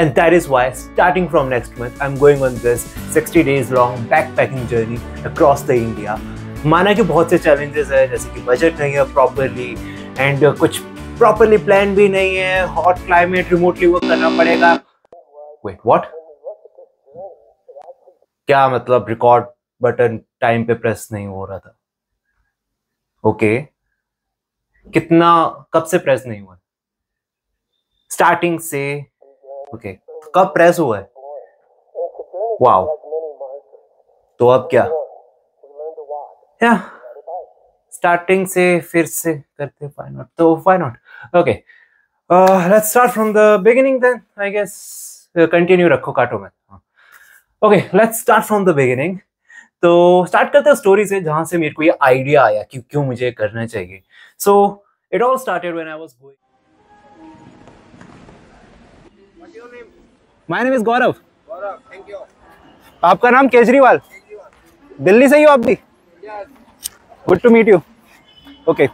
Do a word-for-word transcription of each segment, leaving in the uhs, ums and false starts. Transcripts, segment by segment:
And that is why, starting from next month, I'm going on this sixty days long backpacking journey across the India. माना कि बहुत से challenges हैं, जैसे कि budget नहीं है properly and uh, कुछ properly plan भी नहीं है, hot climate, remotely work करना पड़ेगा. Wait, what? क्या मतलब रिकॉर्ड बटन टाइम पे प्रेस नहीं हो रहा था? Okay okay. कितना कब से प्रेस नहीं हुआ? स्टार्टिंग से. Okay okay. कब प्रेस हुआ है? Wow wow. तो अब क्या या yeah. स्टार्टिंग से फिर से करते व्हाई नॉट, तो why not. Okay let's start from the beginning then I guess. Continue रखो, काटो मत. Okay let's start from the beginning. तो स्टार्ट करते हैं स्टोरी से, जहाँ से मेरे को ये आइडिया आया कि क्यों मुझे करना चाहिए. So it all started when I was going. What your name? My name is Gaurav. Gaurav, thank you. आपका नाम केजरीवाल? केजरीवाल. दिल्ली से ही हो आप भी? Yes. Good to meet you. Okay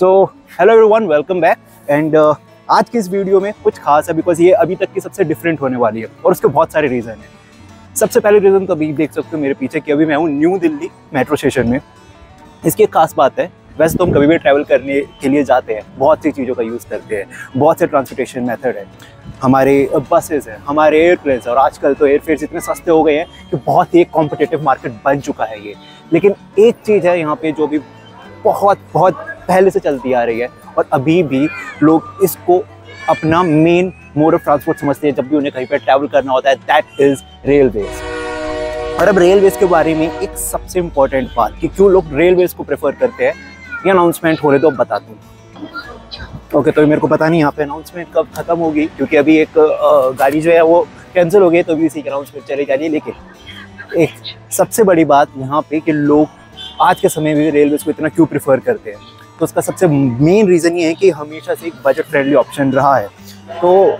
so hello everyone, welcome back. And आज की इस वीडियो में कुछ खास है बिकॉज ये अभी तक की सबसे डिफरेंट होने वाली है और उसके बहुत सारे रीज़न हैं. सबसे पहले रीज़न तो अभी देख सकते हो मेरे पीछे कि अभी मैं हूँ न्यू दिल्ली मेट्रो स्टेशन में. इसकी एक खास बात है, वैसे तो हम कभी भी ट्रैवल करने के लिए जाते हैं, बहुत सी चीज़ों का यूज़ करते हैं, बहुत से ट्रांसपोर्टेशन मेथड है, हमारे बसेस हैं, हमारे एयरप्लेन्स हैं, और आजकल तो एयरफेयर्स इतने सस्ते हो गए हैं कि बहुत ही एक कॉम्पिटिटिव मार्केट बन चुका है ये. लेकिन एक चीज़ है यहाँ पर जो भी बहुत बहुत पहले से चलती आ रही है और अभी भी लोग इसको अपना मेन मोड ऑफ ट्रांसपोर्ट समझते हैं जब भी उन्हें कहीं पर ट्रैवल करना होता है, दैट इज़ रेलवेज. और अब रेलवेज के बारे में एक सबसे इम्पॉर्टेंट बात कि क्यों लोग रेलवेज को प्रेफर करते हैं, ये अनाउंसमेंट हो रहे तो अब बताती हूँ. ओके okay, तो मेरे को पता नहीं यहाँ पे अनाउंसमेंट कब ख़त्म होगी क्योंकि अभी एक गाड़ी जो है वो कैंसिल हो गई, तो अभी इसी की अनाउंसमेंट चली जा रही है. लेकिन एक सबसे बड़ी बात यहाँ पे कि लोग आज के समय में रेलवेज को इतना क्यों प्रेफर करते हैं, तो उसका सबसे मेन रीज़न ये है कि हमेशा से एक बजट फ्रेंडली ऑप्शन रहा है. तो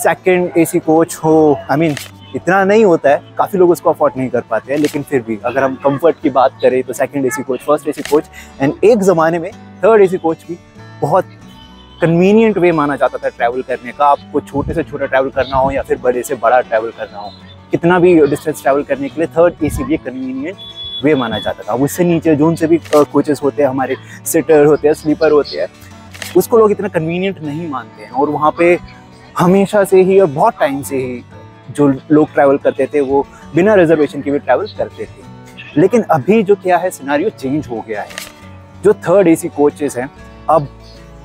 सेकंड एसी कोच हो, आई मीन इतना नहीं होता है, काफ़ी लोग उसको अफोर्ड नहीं कर पाते हैं, लेकिन फिर भी अगर हम कंफर्ट की बात करें तो second AC coach, first AC coach and एक ज़माने में थर्ड एसी कोच भी बहुत कन्वीनियंट वे माना जाता था ट्रैवल करने का. आपको छोटे से छोटा ट्रैवल करना हो या फिर बड़े से बड़ा ट्रैवल करना हो, कितना भी डिस्टेंस ट्रैवल करने के लिए थर्ड एसी भी कन्वीनियंट वे माना जाता था. उससे नीचे जोन से भी कोचेस होते हैं, हमारे सिटर होते हैं, स्लीपर होते हैं, उसको लोग इतना कन्वीनियंट नहीं मानते हैं. और वहाँ पे हमेशा से ही और बहुत टाइम से ही जो लोग ट्रैवल करते थे वो बिना रिजर्वेशन के भी ट्रैवल करते थे. लेकिन अभी जो क्या है, सिनारियो चेंज हो गया है. जो थर्ड एसी कोचेस हैं, अब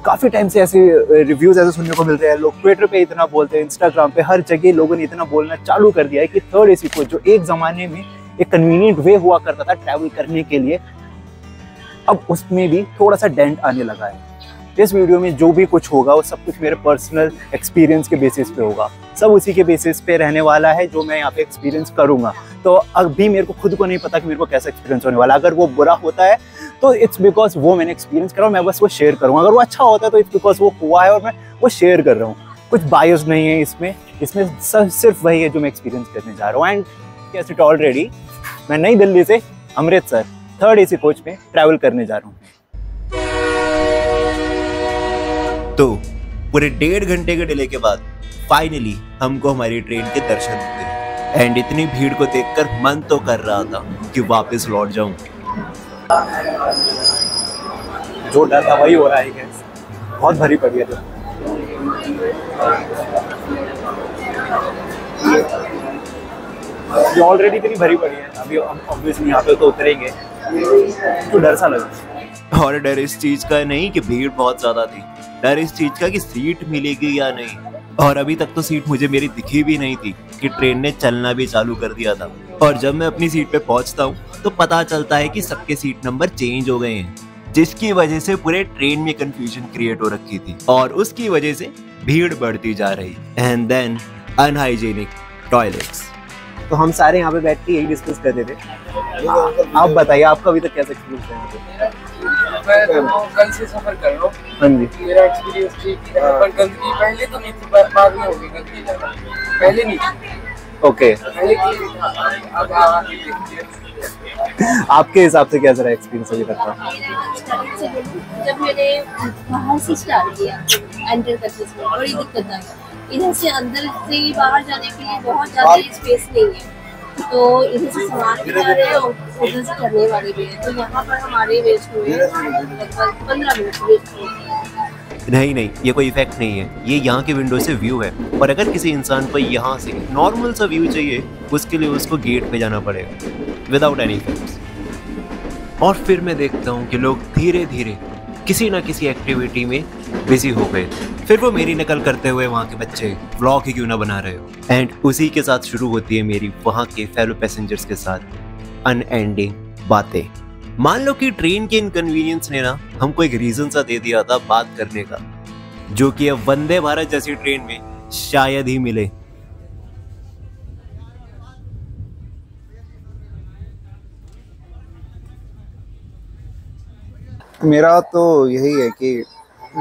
काफ़ी टाइम से ऐसे रिव्यूज़ ऐसे सुनने को मिल रहे हैं, लोग ट्विटर पे इतना बोलते हैं, इंस्टाग्राम पे, हर जगह लोगों ने इतना बोलना चालू कर दिया है कि थर्ड एसी कोच जो एक ज़माने में एक कन्वीनियंट वे हुआ करता था ट्रैवल करने के लिए, अब उसमें भी थोड़ा सा डेंट आने लगा है. इस वीडियो में जो भी कुछ होगा वो सब कुछ मेरे पर्सनल एक्सपीरियंस के बेसिस पे होगा, सब उसी के बेसिस पे रहने वाला है जो मैं यहाँ पे एक्सपीरियंस करूँगा. तो अभी मेरे को खुद को नहीं पता कि मेरे को कैसा एक्सपीरियंस होने वाला. अगर वो बुरा होता है तो इट्स बिकॉज वो मैंने एक्सपीरियंस करा, मैं बस वो शेयर करूँगा. अगर वो अच्छा होता है तो इट्स बिकॉज वो हुआ है और मैं वो शेयर कर रहा हूँ. कुछ बायस नहीं है इसमें, इसमें सिर्फ वही है जो मैं एक्सपीरियंस करने जा रहा हूँ. And Yes, it already. मैं नई दिल्ली से अमृतसर थर्ड एसी कोच में ट्रैवल करने जा रहा हूँ. तो पूरे डेढ़ घंटे के डिले के बाद फाइनली हमको हमारी ट्रेन के दर्शन हुए. एंड इतनी भीड़ को देखकर मन तो कर रहा था कि वापस लौट जाऊं. जो डर था वही हो रहा है. बहुत भरी पड़ी है तो. ये ऑलरेडी इतनी भरी पड़ी है, अभी ऑब्वियसली यहाँ पे तो उतरेंगे तो डर सा लगा. और डर इस चीज़ का नहीं कि भीड़ बहुत ज़्यादा थी, डर इस चीज़ का कि सीट मिलेगी या नहीं. और अभी तक तो सीट मुझे मेरी दिखी भी नहीं थी कि ट्रेन ने चलना भी चालू कर दिया था. और जब मैं अपनी सीट पे पहुँचता हूँ तो पता चलता है कि सबके सीट नंबर चेंज हो गए हैं, जिसकी वजह से पूरे ट्रेन में कन्फ्यूजन क्रिएट हो रखी थी और उसकी वजह से भीड़ बढ़ती जा रही. And then unhygienic toilets. तो हम सारे यहाँ पे बैठ के यही डिस्कस करते थे. आप बताइए, आपका अभी तक कैसा एक्सपीरियंस है? मैं तो कल से सफर कर रहा हूँ. हाँ जी, मेरा एक्सपीरियंस ठीक है. पर गंदगी पहले तो नहीं थी, बाद में हो गई गंदगी. पहले नहीं थी. ओके, पहले अब आपके हिसाब से कैसा रहा एक्सपीरियंस अभी तक का? जब मैंने बाहर से स्टार्ट किया एंटर करते और ये दिक्कत आ गई इधर से अंदर से बाहर जाने के लिए बहुत ज्यादा स्पेस नहीं है, तो इधर से सामान भी जा रहे हैं और उधर से करने वाले भी हैं। तो यहाँ पर हमारे वेस्ट हुए लगभग पंद्रह मिनट वेस्ट हुए। नहीं नहीं, ये कोई इफेक्ट नहीं है, ये यहाँ के विंडो से व्यू है। और अगर किसी इंसान को यहाँ से नॉर्मल सा व्यू चाहिए, उसके लिए उसको गेट पे जाना पड़ेगा विदाउट एनी इफेक्ट। और फिर मैं देखता हूँ कि लोग धीरे धीरे किसी ना किसी एक्टिविटी में बिजी हो गए। फिर वो मेरी नकल करते हुए वहाँ के बच्चे व्लॉग ही क्यों ना बना रहे हो, एंड उसी के साथ शुरू होती है मेरी वहाँ के फेलो पैसेंजर्स के साथ अनएंडिंग बातें। मान लो कि ट्रेन के इनकन्वीनियंस ने ना हमको एक रीजन सा दे दिया था बात करने का, जो कि अब वंदे भारत जैसी ट्रेन में शायद ही मिले। मेरा तो यही है कि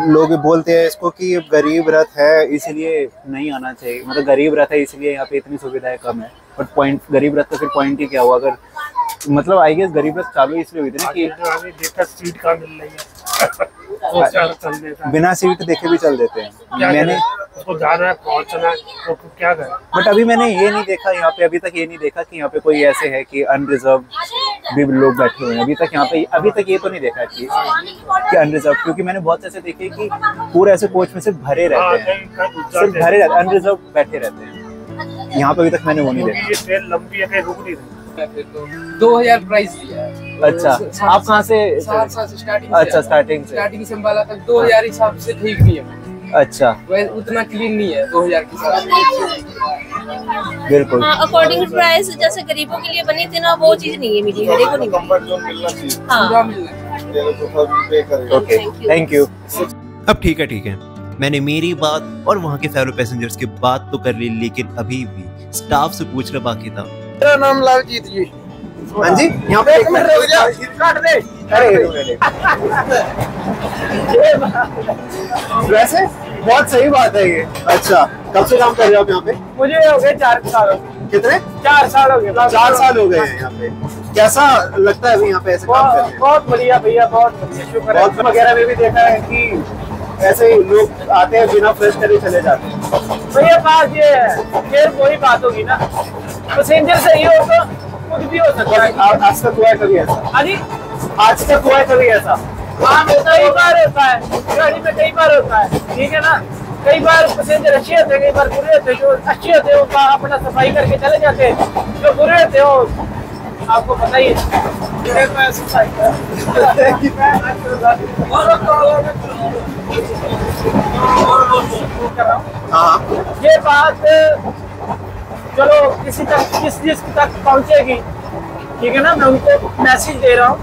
लोग बोलते हैं इसको कि गरीब रथ है इसलिए नहीं आना चाहिए, मतलब गरीब रथ है इसलिए यहाँ पे इतनी सुविधाएं कम है। बट पॉइंट गरीब रथ का फिर पॉइंट ही क्या हुआ? अगर मतलब आई गेस गरीब रथ चालू इसलिए हुई थी ना कि देखा सीट कहाँ मिल रही है, बिना सीट देखे भी चल देते हैं। मैंने उसको जाना है, पहुँचना है, तो क्या करें? बट अभी मैंने ये नहीं देखा यहाँ पे, अभी तक ये नहीं देखा कि यहाँ पे कोई ऐसे है कि अनरिजर्व भी लोग बैठे हुए हैं। अभी तक यहाँ पे अभी तक ये तो नहीं देखा कि कि अनरिजर्व, क्योंकि मैंने बहुत ऐसे देखे कि पूरे ऐसे कोच में सिर्फ भरे रहते हैं, सिर्फ भरे रहते अनरिजर्व बैठे रहते हैं। यहाँ पे अभी तक मैंने वो नहीं देखा। दो हजार प्राइस दिया है। अच्छा, आप कहाँ से? अच्छा, स्टार्टिंग स्टार्टिंग से अम्बाला तक दो हजार हिसाब से ठीक नहीं है। अच्छा, वह उतना क्लीन नहीं है दो हजार के साथ। बिल्कुल अकॉर्डिंग प्राइस, जैसे गरीबों के लिए बनी थी ना वो चीज नहीं है, मिली मेरे को नहीं। कंफर्ट जोन मिलना चाहिए, पूरा मिलना। Okay, thank you. अब ठीक है ठीक है, मैंने मेरी बात और वहाँ के फेलो पैसेंजर्स की बात तो कर ली, लेकिन अभी भी स्टाफ से पूछना बाकी था। मेरा नाम लालजी जी। हाँ जी, यहाँ पे एक मिनट रुक जाओ, काट दे। अरे वैसे बहुत सही बात है ये। अच्छा, कब से काम कर रहे हो आप यहाँ पे? मुझे हो गए चार साल हो गए। कितने? चार साल हो गए। चार साल हो गए हैं यहाँ पे। कैसा लगता है अभी यहाँ पे ऐसे काम करके? बहुत बढ़िया भैया, बहुत बढ़िया, शुक्र है। बहुत वगैरह में भी देखा है कि ऐसे लोग आते हैं बिना फ्रेश करे चले जाते हैं। भैया बात ये है, फिर कोई बात होगी ना, पैसेंजर सही हो तो कुछ भी हो सकता है। आज तक हुआ है कभी ऐसा? हाँ जी, आज तक हुआ है कभी ऐसा? हाँ, कई बार होता है, गाड़ी में कई बार होता है, ठीक है ना। कई बार पैसेंजर अच्छे होते हैं, कई बार बुरे होते हैं। जो अच्छे होते हैं वो अपना सफाई करके चले जाते हैं, जो बुरे होते हैं वो आपको पता ही है। ये बात चलो किसी तक किस चीज तक पहुँचेगी, ठीक है ना। मैं उनको मैसेज दे रहा हूँ,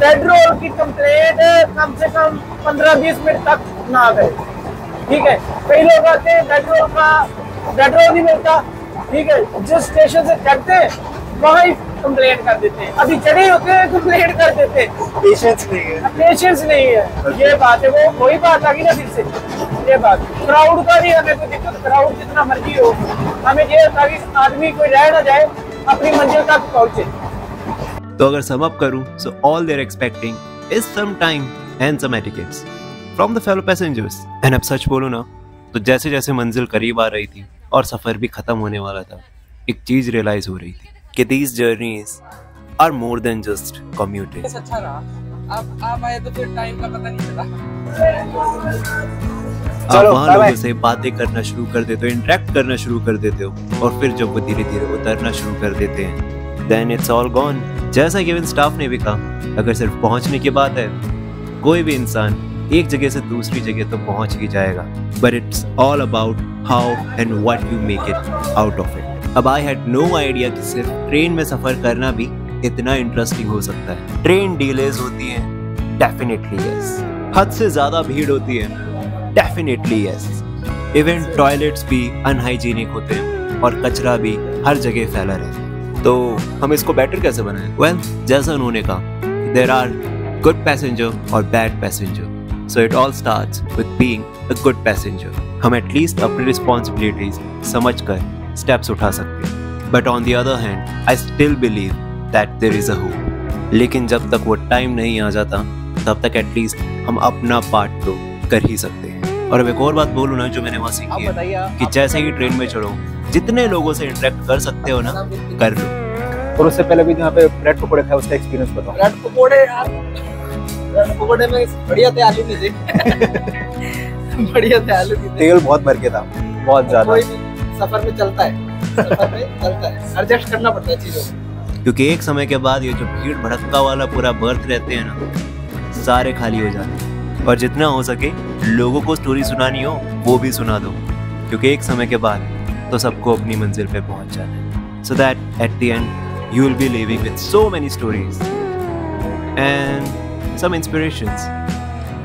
पेट्रोल की कंप्लेंट कम से कम पंद्रह बीस मिनट तक ना करे, ठीक है। कई लोग आते हैं पेट्रोल का पेट्रोल नहीं मिलता, ठीक है, जिस स्टेशन से चढ़ते हैं वहाँ ही कंप्लेंट कर देते हैं। अभी चढ़े होते हैं कंप्लेंट कर देते हैं, पेशेंस नहीं है, पेशेंस नहीं है। ये बात है, वो कोई बात आ गई ना फिर से। ये बात क्राउड का भी हमें कोई दिक्कत, क्राउड जितना मर्जी हो, हमें ये ताकि आदमी कोई जाए ना जाए, अपनी मंजिल तक पहुंचे। तो अगर सम अप करूं, so all they're expecting is some time and some etiquettes from the fellow passengers. And अब सच बोलूं ना, तो जैसे जैसे मंजिल करीब आ रही थी और सफर भी खत्म होने वाला था, एक चीज रियलाइज हो रही थी कि these journeys are more than just commuting. अच्छा रहा, आप आप आए तो फिर टाइम का पता नहीं चला। आप वहाँ लोगों से बातें करना शुरू कर देते हो, इंटरेक्ट करना शुरू कर देते हो, और फिर जब वो धीरे धीरे उतरना शुरू कर देते हैं, देन इट्स ऑल गॉन। जैसा कि स्टाफ ने भी कहा, अगर सिर्फ पहुँचने की बात है, कोई भी इंसान एक जगह से दूसरी जगह तो पहुँच ही जाएगा, but it's all about how and what you make it out of it. अब आई हैड नो आइडिया कि सिर्फ ट्रेन में सफर करना भी इतना इंटरेस्टिंग हो सकता है। ट्रेन डिलेज होती है, डेफिनेटली यस। हद से ज्यादा भीड़ होती है, डेफिनेटली यस। इवन टॉयलेट्स भी अनहाइजीनिक होते हैं और कचरा भी हर जगह फैला रहता है। तो हम इसको बेटर कैसे बनाएं? वेल, जैसा उन्होंने कहा, देयर आर गुड पैसेंजर और bad passenger, so it all starts with being a good passenger. हम एटलीस्ट अपनी रिस्पॉन्सिबिलिटीज समझ कर स्टेप्स उठा सकते हैं। But on the other hand, I still believe that there is a hope. लेकिन जब तक वो टाइम नहीं आ जाता, तब तक एटलीस्ट हम अपना पार्ट तो कर ही सकते हैं। और अब एक और बात बोलूँ ना जो मैंने वहाँ सीखी है कि जैसे ही ट्रेन में चढ़ो जितने लोगों से इंटरेक्ट कर सकते हो ना कर लो। और उससे पहले भी जहाँ पे ब्रेड पकौड़े खाए उसका एक्सपीरियंस बताओ। ब्रेड पकौड़े यार ब्रेड पकौड़े में बढ़िया थे, आलू नहीं थे बढ़िया थे आलू नहीं थे, तेल बहुत भर के था बहुत ज्यादा। सफर में चलता है सफर में चलता है एडजस्ट करना पड़ता है चीजों को, क्योंकि एक समय के बाद ये जो भीड़ भड़क्का वाला पूरा बर्थ रहते हैं ना सारे खाली हो जाते हैं। और जितना हो सके लोगों को स्टोरी सुनानी हो वो भी सुना दो, क्योंकि एक समय के बाद तो सबको अपनी मंजिल पे पहुंच जाना है। So that at the end you will be living with so many stories and some inspirations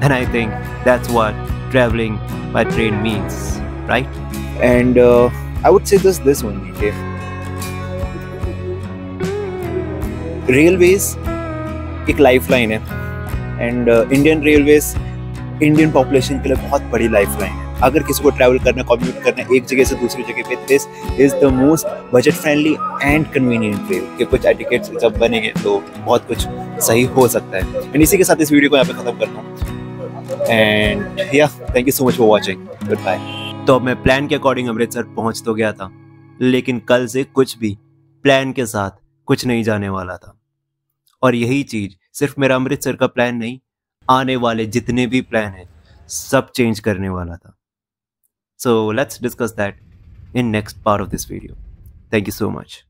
and I think that's what travelling by train means, right? And I would say this this only. Okay. Railways एक lifeline है and Indian railways Indian population के लिए बहुत बड़ी lifeline है। अगर किसी को ट्रैवल करना कॉम्यूट करना एक जगह से दूसरी जगह पे, this is the most budget friendly and convenient way के कुछ एटिकेट्स जब बनेंगे तो बहुत कुछ सही हो सकता है। एंड इसी के साथ इस वीडियो को यहाँ पे खत्म करता हूँ एंड या thank you so much for watching, good bye. तो अब मैं प्लान के अकॉर्डिंग अमृतसर पहुंच तो गया था, लेकिन कल से कुछ भी प्लान के साथ कुछ नहीं जाने वाला था। और यही चीज सिर्फ मेरा अमृतसर का प्लान नहीं, आने वाले जितने भी प्लान हैं सब चेंज करने वाला था। So let's discuss that in next part of this video. Thank you so much.